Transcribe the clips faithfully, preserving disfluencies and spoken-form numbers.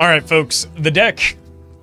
All right, folks, the deck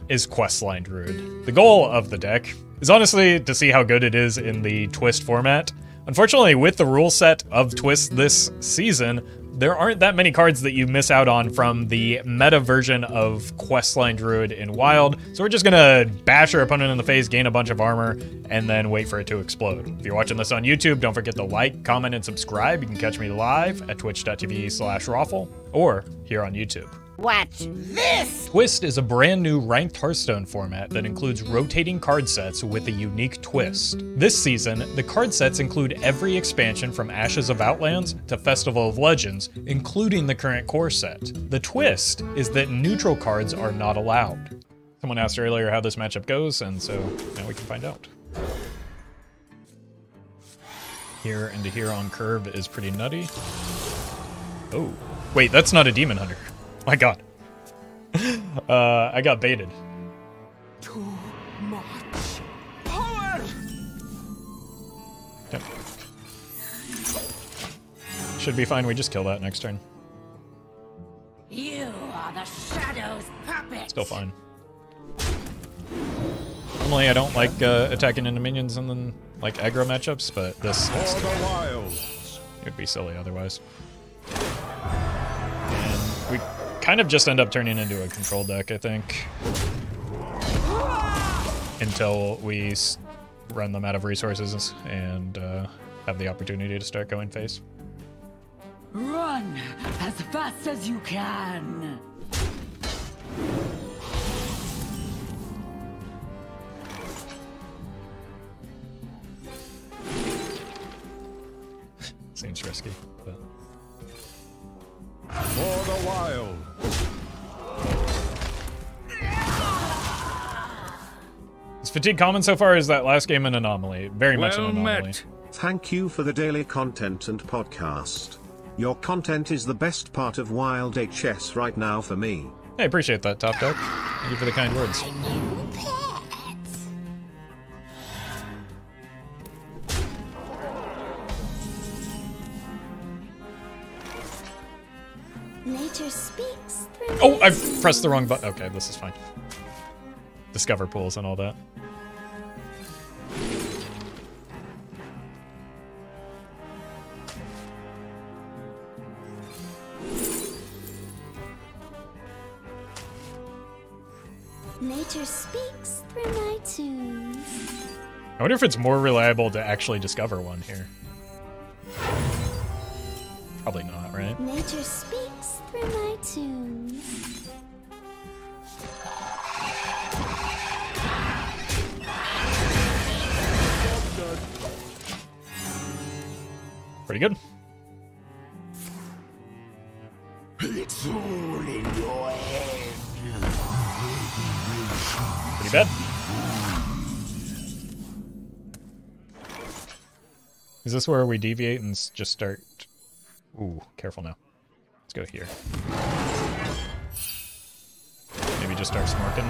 is Questline Druid. The goal of the deck is honestly to see how good it is in the Twist format. Unfortunately, with the rule set of Twist this season, there aren't that many cards that you miss out on from the meta version of Questline Druid in Wild, so we're just gonna bash your opponent in the face, gain a bunch of armor, and then wait for it to explode. If you're watching this on YouTube, don't forget to like, comment, and subscribe. You can catch me live at twitch.tv slash Roffle or here on YouTube. Watch this! Twist is a brand new ranked Hearthstone format that includes rotating card sets with a unique twist. This season, the card sets include every expansion from Ashes of Outlands to Festival of Legends, including the current core set. The twist is that neutral cards are not allowed. Someone asked earlier how this matchup goes, and so now we can find out. Here and to here on curve is pretty nutty. Oh, wait, that's not a Demon Hunter. My God, uh, I got baited. Too much power. Yep. Should be fine. We just kill that next turn. You are the Shadow's puppet. Still fine. Normally, I don't like uh, attacking into minions and then like aggro matchups, but this it would be silly otherwise. And we. Kind of just end up turning into a control deck, I think. Until we run them out of resources and uh, have the opportunity to start going face. Run as fast as you can. Seems risky, but. For the Wild. Is Fatigue common so far? Is that last game an anomaly? Very much well an anomaly. Met. Thank you for the daily content and podcast. Your content is the best part of Wild H S right now for me. I appreciate that, Top Deck. Thank you for the kind words. Nature speaks through. Oh, I pressed the wrong button. Okay, this is fine. Discover pools and all that. Nature speaks through my tunes. I wonder if it's more reliable to actually discover one here. Probably not, right? Nature speaks through my tunes. Pretty good. It's all in your head. Pretty bad. Is this where we deviate and just start? Ooh, careful now. Let's go here. Maybe just start smirking.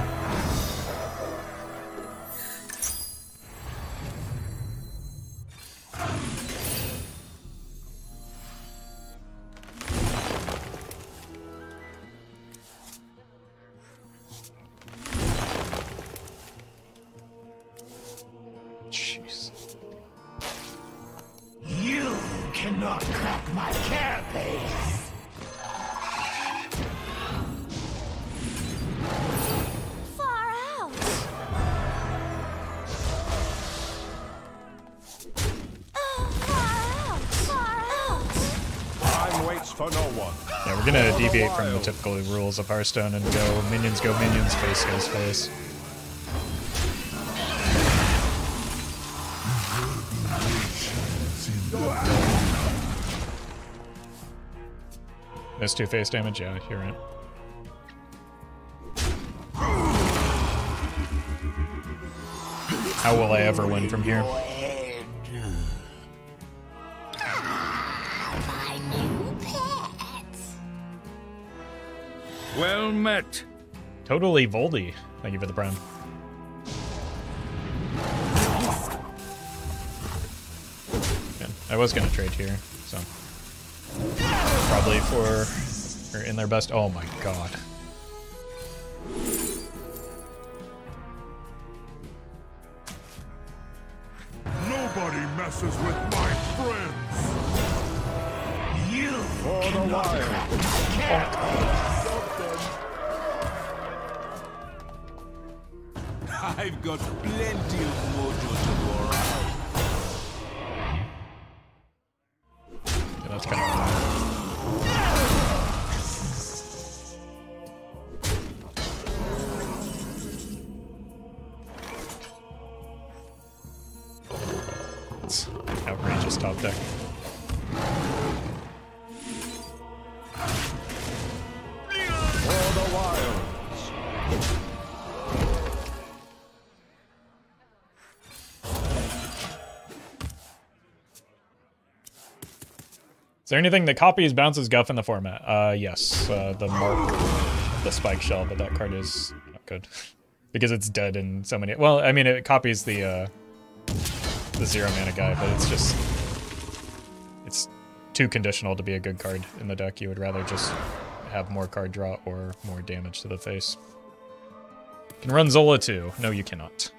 Jeez. You cannot crack my care base. Far out. Oh, far out, far out. Time waits for no one. Yeah, we're gonna deviate from the typical rules of Hearthstone and go minions go minions, face goes face. That's two face damage, yeah, you're right. How will I ever win from here? My new pet. Well met. Totally Voldy. Thank you for the brown. Yeah, I was gonna trade here, so. Probably for, or in their best, oh my God. passes with my friends. You for the wild. I've got plenty of mojo to go around. Yeah, that's kind of. Top deck. For the wild. Is there anything that copies Bounce's Guff in the format? Uh, yes. Uh, the Mork, the Spike Shell, but that card is not good because it's dead in so many. Well, I mean, it copies the uh, the zero mana guy, but it's just. It's too conditional to be a good card in the deck. You would rather just have more card draw or more damage to the face. You can run Zola too. No, you cannot.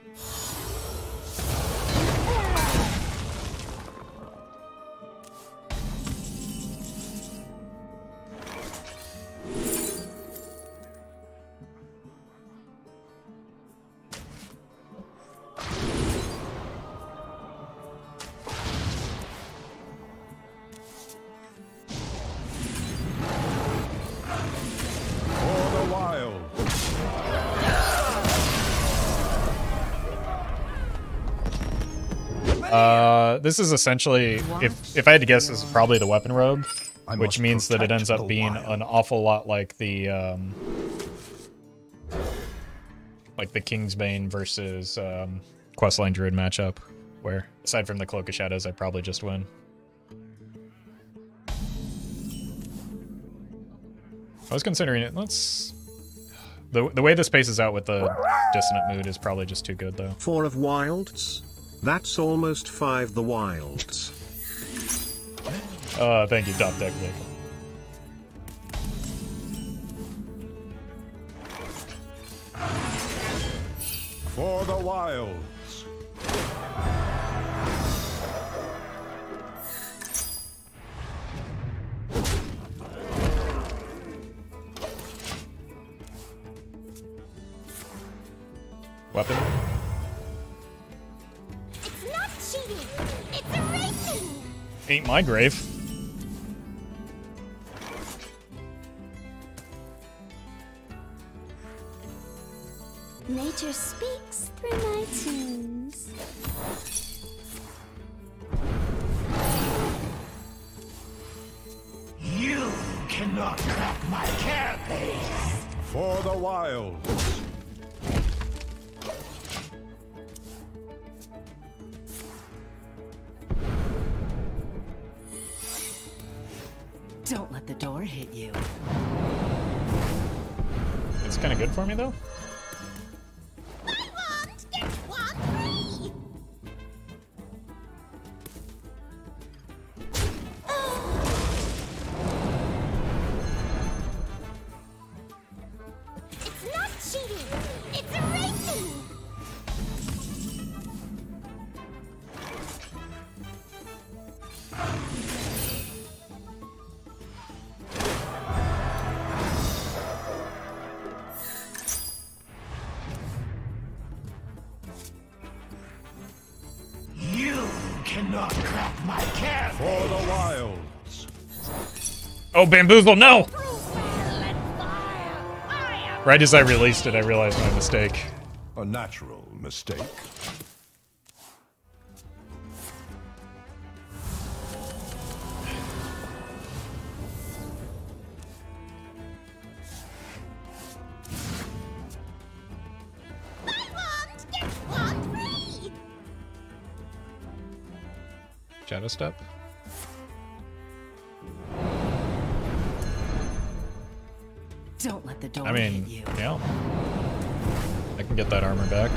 This is essentially, if if I had to guess, this is probably the Weapon Robe, which means that it ends up being an awful lot like the um, like the King's Bane versus um, Questline Druid matchup, where aside from the Cloak of Shadows, I probably just win. I was considering it. Let's the the way this paces out with the Dissonant Mood is probably just too good though. Four of wilds. That's almost five the wilds. Uh, thank you, Top Deck Nick. For the wilds. Weapon. Ain't my grave. Nature speaks through my tunes. You cannot crack my care base. For the wild. Don't let the door hit you. It's kind of good for me, though. My wand gets one free. Oh. It's not cheating. It's erasing. Oh, Bamboozle, no! Right as I released it, I realized my mistake. A natural mistake. Shadow Step? Don't let the door I mean, hit you. Yeah. I can get that armor back.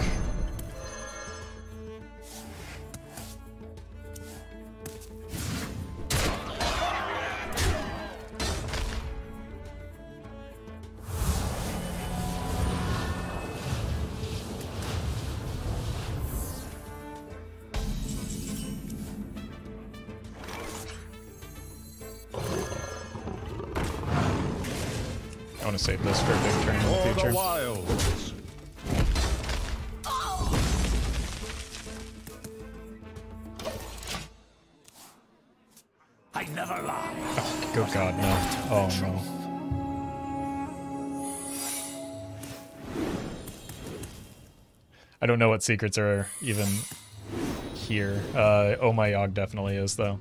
want to save this for a big turn in the future. The I never lie. Oh, good God, no. Oh, no. I don't know what secrets are even here. Uh, oh my Yogg definitely is though.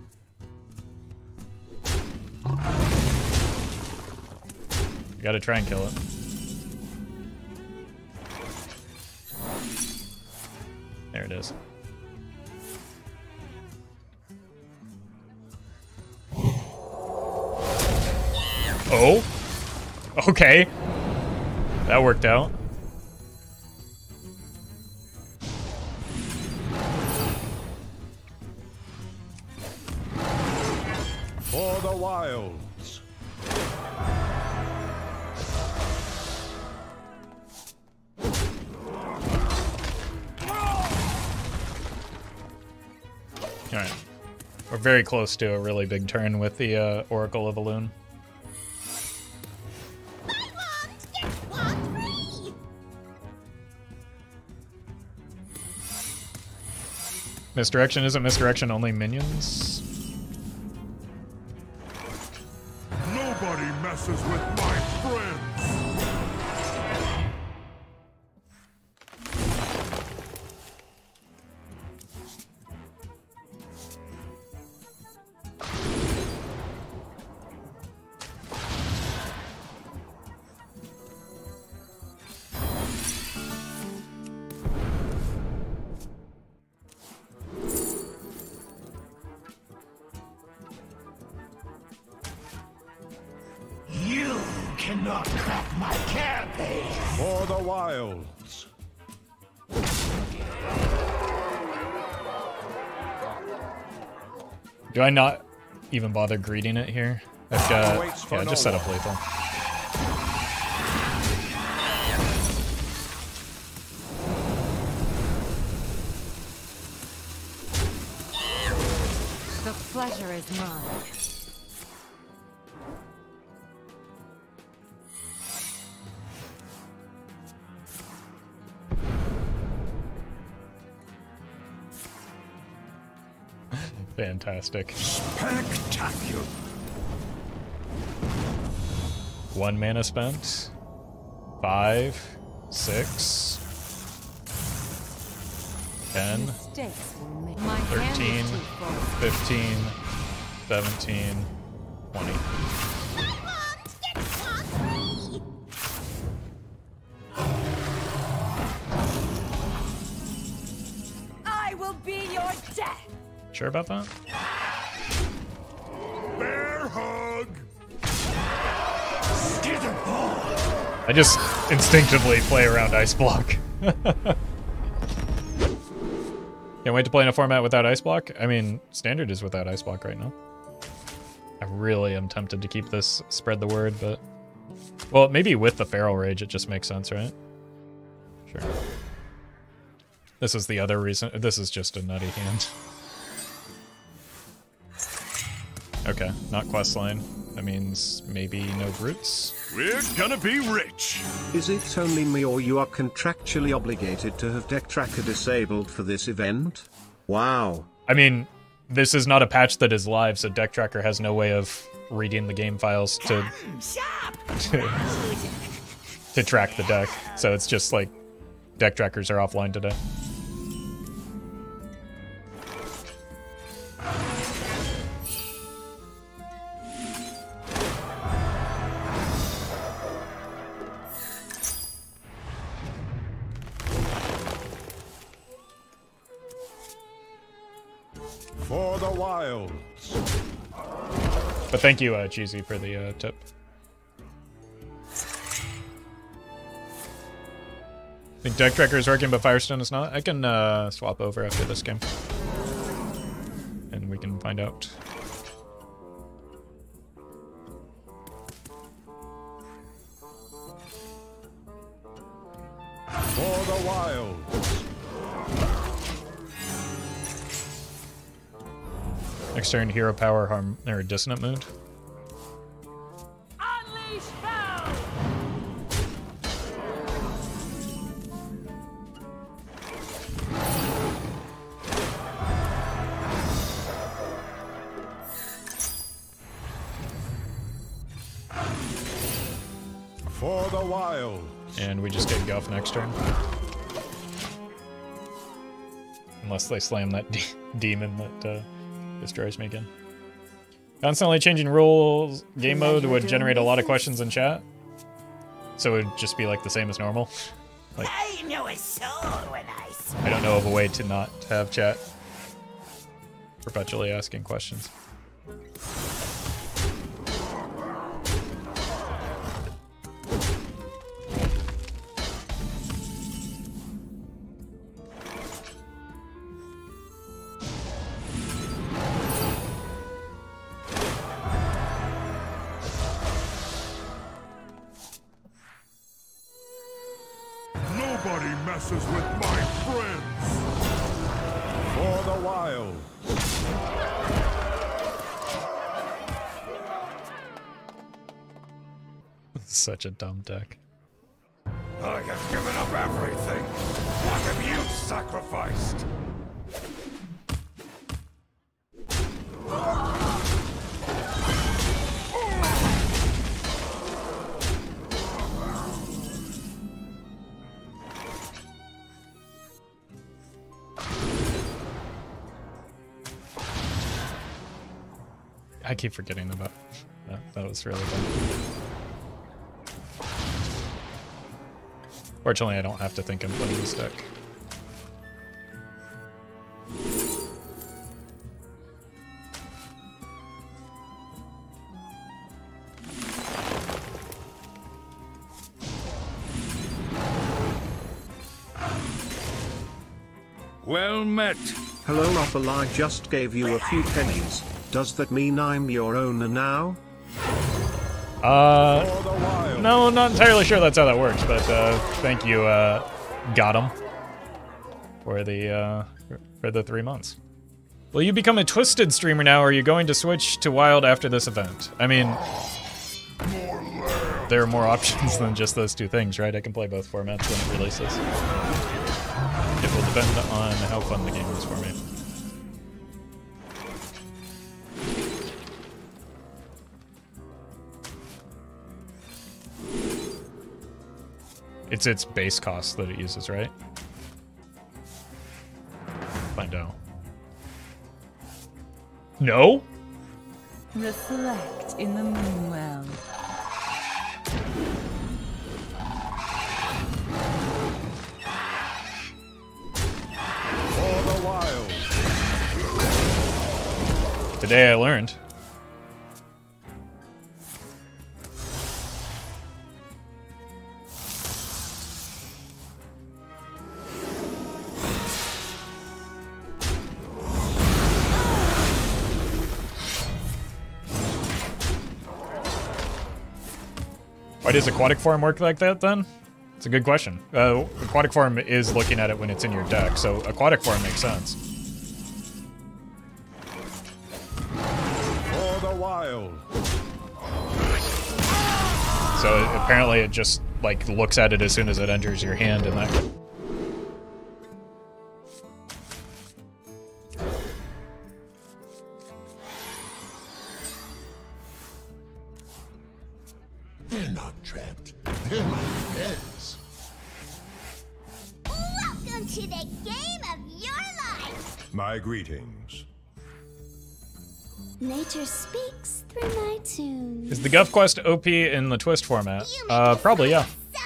You gotta try and kill it. There it is. Oh, okay. That worked out. For the wilds. Alright. We're very close to a really big turn with the uh, Oracle of Elune. Misdirection isn't misdirection only minions? With my friends. Cannot crack my carapace! For the wilds! Do I not even bother greeting it here? I've got... Yeah, just set up lethal. The pleasure is mine. Fantastic. Spectacular. One mana spent. Five. Six. Ten. Thirteen. Fifteen. Seventeen. Twenty. I will be your death. Sure about that? Bear hug. I just instinctively play around Ice Block. Can't wait to play in a format without Ice Block. I mean, Standard is without Ice Block right now. I really am tempted to keep this spread the word, but... Well, maybe with the Feral Rage it just makes sense, right? Sure. This is the other reason. This is just a nutty hand. Okay, not questline. That means maybe no brutes. We're gonna be rich! Is it only me or you are contractually obligated to have Deck Tracker disabled for this event? Wow. I mean, this is not a patch that is live, so Deck Tracker has no way of reading the game files to... to, to track the deck. So it's just like, Deck Trackers are offline today. For the wilds. But thank you, uh, Cheesy, for the uh, tip. I think Deck Tracker is working, but Firestone is not. I can uh, swap over after this game. And we can find out. For the wilds. Next turn, hero power, harm, or dissonant mood. Unleash foul! while. And we just get Guff next turn. Unless they slam that de demon that uh, destroys me again. Constantly changing rules game mode would generate a lot of questions in chat. So it would just be like the same as normal. Like, I know a soul when I see. I don't know of a way to not have chat perpetually asking questions. Such a dumb deck. I have given up everything. What have you sacrificed? I keep forgetting about that. That was really bad. Fortunately, I don't have to think I'm playing this deck. Well met. Hello, Roffle. I just gave you a few pennies. Does that mean I'm your owner now? Uh. No, I'm not entirely sure that's how that works, but uh, thank you, uh, Gotham, for the uh, for the three months. Will you become a Twisted streamer now, or are you going to switch to Wild after this event? I mean, there are more options than just those two things, right? I can play both formats when it releases. It will depend on how fun the game is for me. It's its base cost that it uses, right? Find out. No? Reflect in the moonwell. For the wild. Today I learned. Why does Aquatic Form work like that, then? It's a good question. Uh, aquatic Form is looking at it when it's in your deck, so Aquatic Form makes sense. For the wild. So it, apparently it just like looks at it as soon as it enters your hand, and that. Greetings. Nature speaks through my tune. Is the Guff quest O P in the Twist format? Uh, probably, yeah. So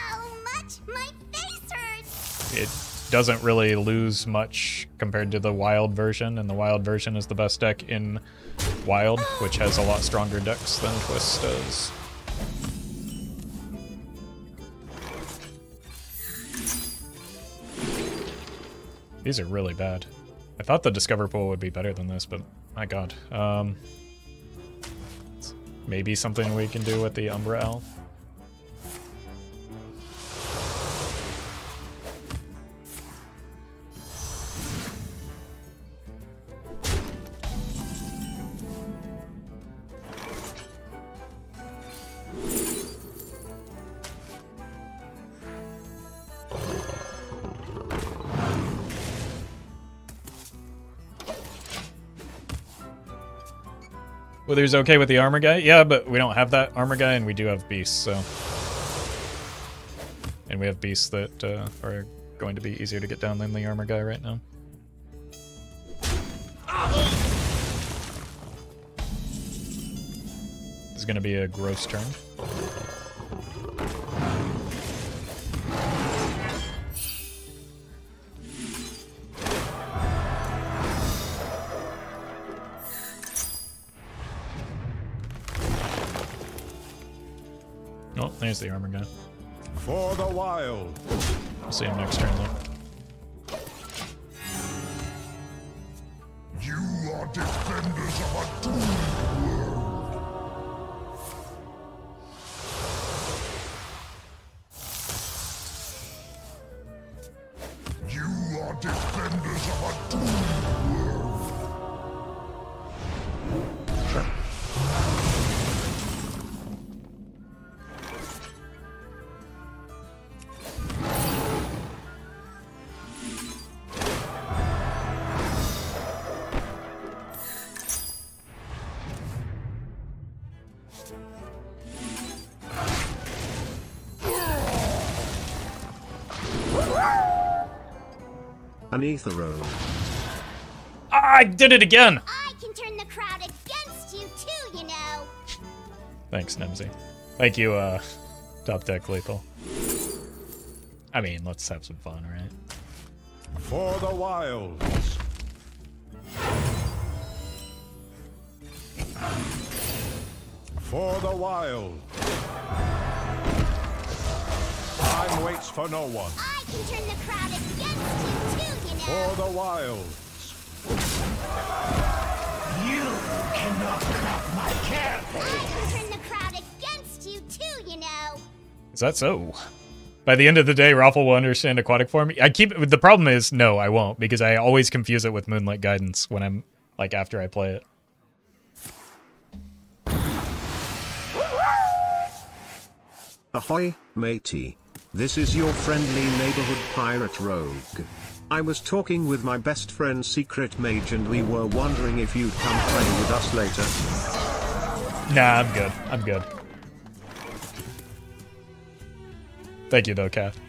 much my face hurts. It doesn't really lose much compared to the Wild version, and the Wild version is the best deck in Wild, which has a lot stronger decks than Twist does. These are really bad. I thought the Discover pool would be better than this, but my god. Um, maybe something we can do with the Umbral Owl. Wither's okay with the armor guy? Yeah, but we don't have that armor guy, and we do have beasts, so. And we have beasts that uh, are going to be easier to get down than the armor guy right now. This is going to be a gross turn. Oh, there's the armor guy. For the Wild. We'll see him next turn, though. You are defenders of a doomed world. You are defenders of a doomed world. An ether roll. I did it again! I can turn the crowd against you too, you know. Thanks, Nemzy. Thank you, uh, Top Deck Lethal. I mean, let's have some fun, right? For the Wilds. For the Wild. Time waits for no one. I can turn the crowd against you too. For the Wilds. You cannot crack my cap. I can turn the crowd against you too, you know. Is that so? By the end of the day, Roffle will understand Aquatic Form. I keep the problem is no, I won't, because I always confuse it with Moonlit Guidance when I'm like after I play it. Ahoy, matey. This is your friendly neighborhood pirate rogue. I was talking with my best friend Secret Mage and we were wondering if you'd come play with us later. Nah, I'm good. I'm good. Thank you though, Kath.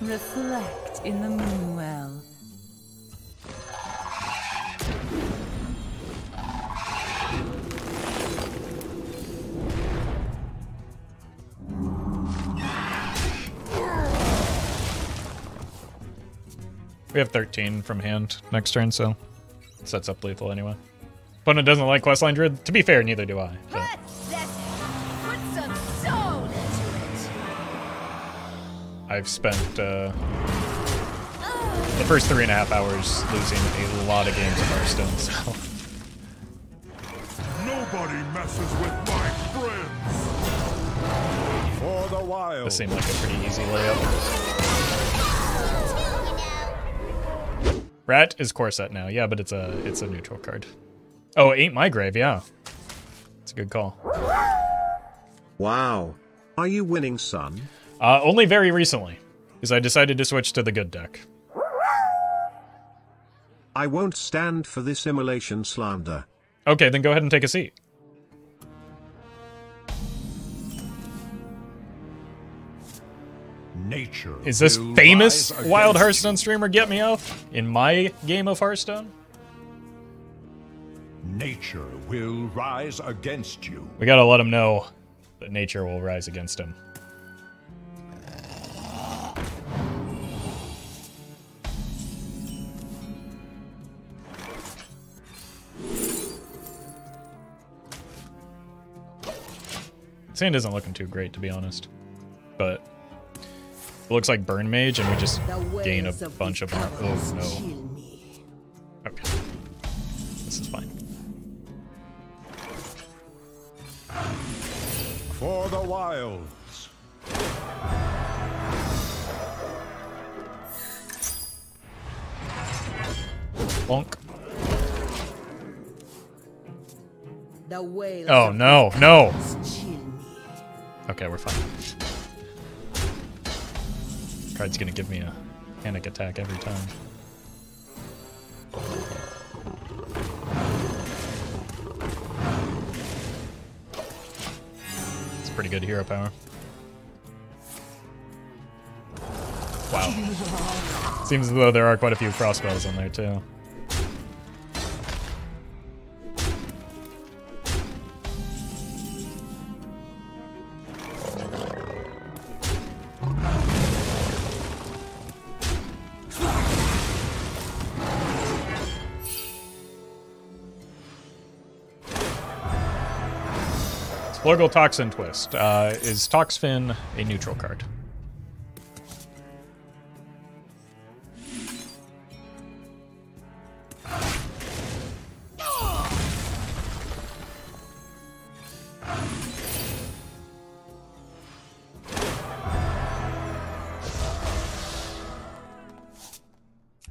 Reflect in the moonwell. We have thirteen from hand next turn, so sets up lethal anyway. Opponent doesn't like Questline Druid. To be fair, neither do I. But. Put some soul into it. I've spent uh, the first three and a half hours losing a lot of games of Firestone, so. Nobody messes with my friends. For the Wild. This seemed like a pretty easy layup. Rat is Corset now, yeah, but it's a it's a neutral card. Oh, it ain't my grave, yeah. It's a good call. Wow, are you winning, son? Uh, only very recently, because I decided to switch to the good deck. I won't stand for this immolation slander. Okay, then go ahead and take a seat. Nature is this famous wild Hearthstone streamer get me off in my game of Hearthstone? Nature will rise against you. We gotta let him know that nature will rise against him. Sand isn't looking too great, to be honest, but it looks like Burn Mage, and we just gain a bunch of armor. Oh no. Okay. This is fine. For the Wilds. Bonk. Oh no, no. Okay, we're fine. Card's gonna give me a panic attack every time. It's pretty good hero power. Wow. Seems as though there are quite a few Frostbells in there, too. Splurgle Toxin Twist. Uh, is Toxfin a neutral card?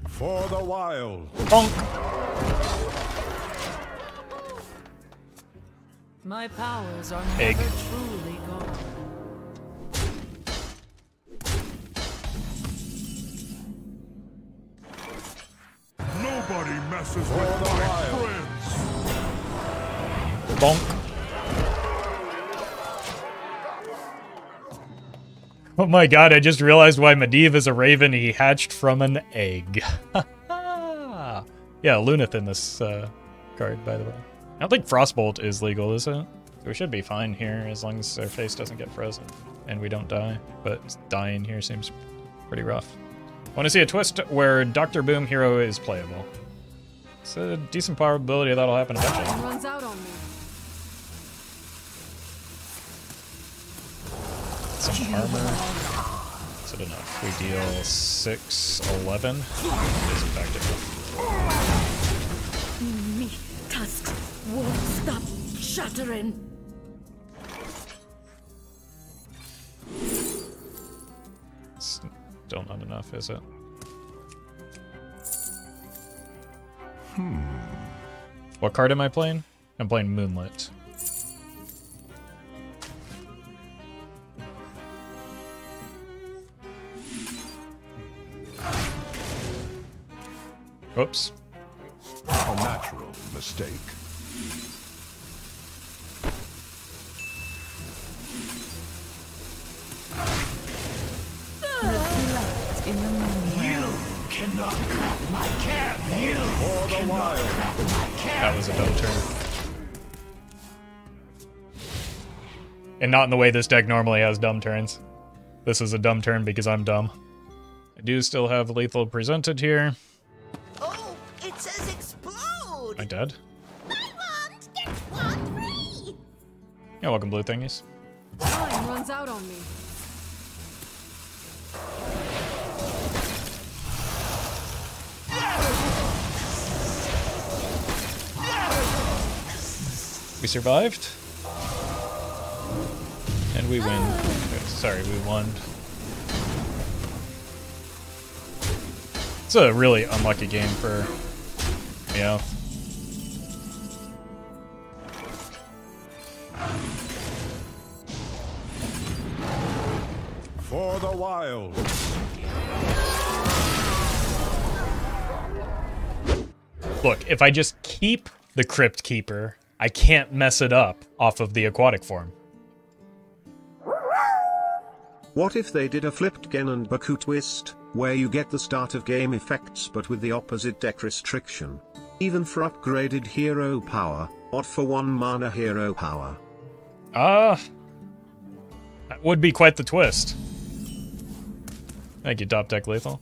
For the Wild. Bonk. My powers are never Egg. truly gone. Nobody messes For with my wild. friends. Bonk. Oh my god, I just realized why Medivh is a raven. He hatched from an egg. Yeah, Lunath in this uh, card, by the way. I don't think Frostbolt is legal, is it? We should be fine here as long as our face doesn't get frozen and we don't die. But dying here seems pretty rough. I want to see a twist where Doctor Boom Hero is playable. It's a decent probability that'll happen eventually. Time runs out on me. Some armor. Is it enough? We deal six, eleven. It is in fact enough. Me, tusks. Won't stop shattering. Still not enough, is it? Hmm. What card am I playing? I'm playing Moonlit. Oops. A natural mistake. Reflect in the moonwell. You cannot crack my cap. You cannot crack my cap. That was a dumb turn. And not in the way this deck normally has dumb turns. This is a dumb turn because I'm dumb. I do still have lethal presented here. Oh, it says explode. I dead? You're welcome, blue thingies. Time runs out on me. We survived. And we win. Oh. Sorry, we won. It's a really unlucky game for, you know. For the Wild. Look, if I just keep the Crypt Keeper, I can't mess it up off of the Aquatic Form. What if they did a flipped Genon Baku twist, where you get the start of game effects but with the opposite deck restriction? Even for upgraded hero power, or for one mana hero power? Ah, uh, that would be quite the twist. Thank you, Top Deck Lethal.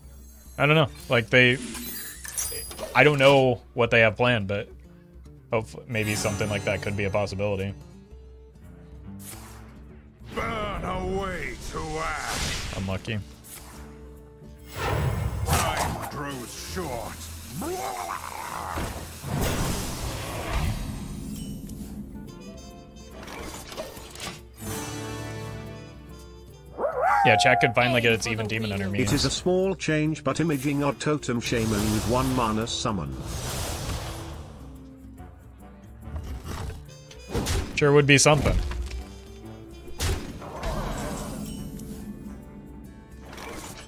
I don't know. Like, they... I don't know what they have planned, but... hopefully, maybe something like that could be a possibility. Burn away to ash. Unlucky. Time grows short. Yeah, chat could finally get its even demon under me. It is a small change, but imaging our totem shaman with one mana summon. Sure would be something.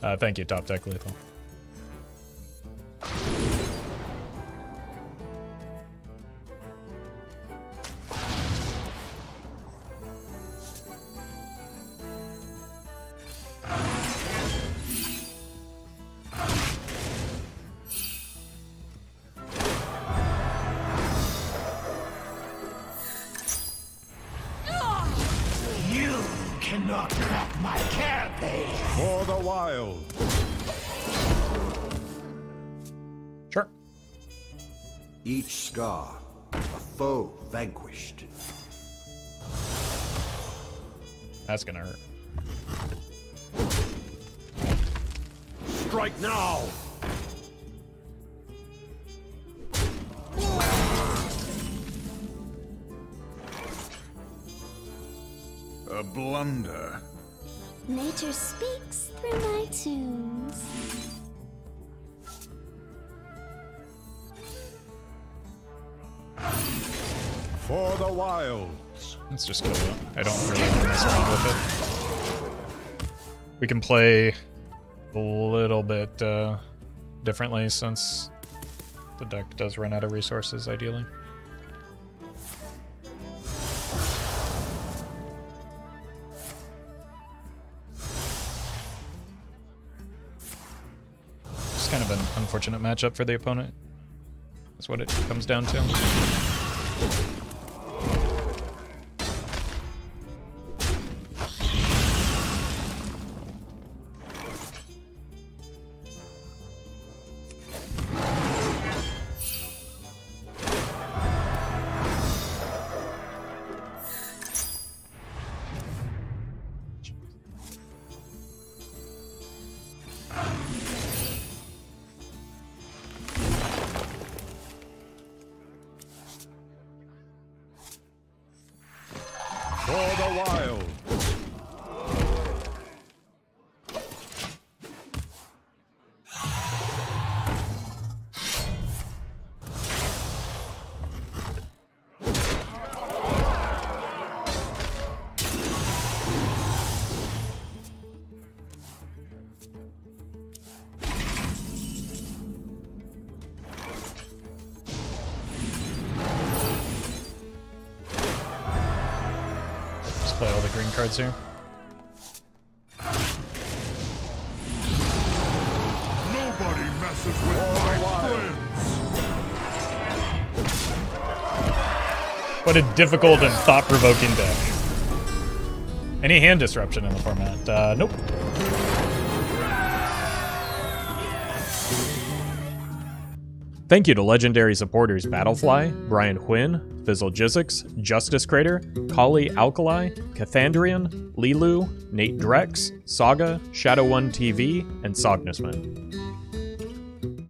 Uh, thank you, Top Deck Lethal. Wild. Sure. Each scar, a foe vanquished. That's gonna hurt. Strike now! A blunder. Nature speaks through my tunes. For the wilds. Let's just kill it. I don't really want to mess around with it. We can play a little bit uh, differently since the deck does run out of resources, ideally. It's kind of an unfortunate matchup for the opponent. That's what it comes down to. Cards here. Nobody messes with my friends. What a difficult and thought-provoking deck. Any hand disruption in the format? Uh, nope. Thank you to legendary supporters Battlefly, Brian Huynh, Fizzle Jizzix, Justice Crater, Kali Alkali, Cathandrian, Lilu, Nate Drex, Saga, Shadow one T V, and Sognusman.